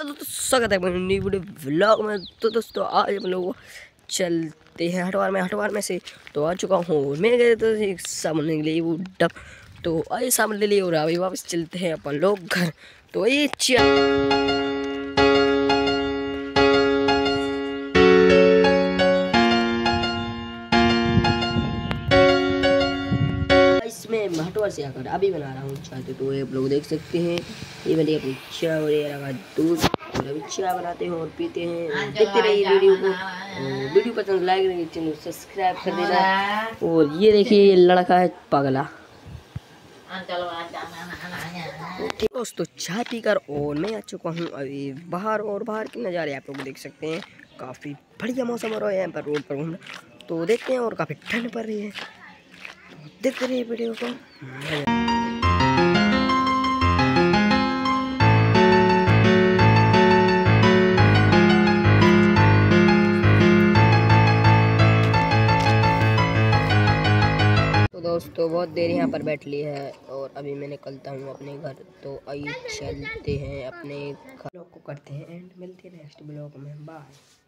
दोस्तों स्वागत है मेरे न्यू वीडियो व्लॉग में। तो दोस्तों आज हम लोग चलते हैं हटवार में से तो आ चुका हूँ मैं। गए तो एक सामान के लिए वो डब तो आइए सामान ले लिए और अभी वापस चलते हैं अपन लोग घर। तो ये मैं हटवा से आकर अभी बना रहा हूँ चाय। तो आप लोग देख सकते हैं ये बनी अपनी चाय और ये लगा दूध और अभी चाय बनाते हैं और पीते हैं। देखते रहिए वीडियो को, वीडियो पसंद लाइक करेंगे, चैनल सब्सक्राइब कर देना। और ये देखिए ये लड़का है पगला। दोस्तों चाय पीकर और मैं आ चुका हूँ अभी बाहर और बाहर के नज़ारे आप लोग देख सकते हैं। काफ़ी बढ़िया मौसम हो रहा है यहाँ पर रोड पर घूमना। तो देखते हैं और काफ़ी ठंड पड़ रही है, देखते रहिए वीडियो को। तो दोस्तों बहुत देर यहाँ पर बैठ ली है और अभी मैं निकलता हूँ अपने घर। तो आइए चलते हैं अपने घर को करते हैं एंड मिलते हैं नेक्स्ट ब्लॉग में। बाय।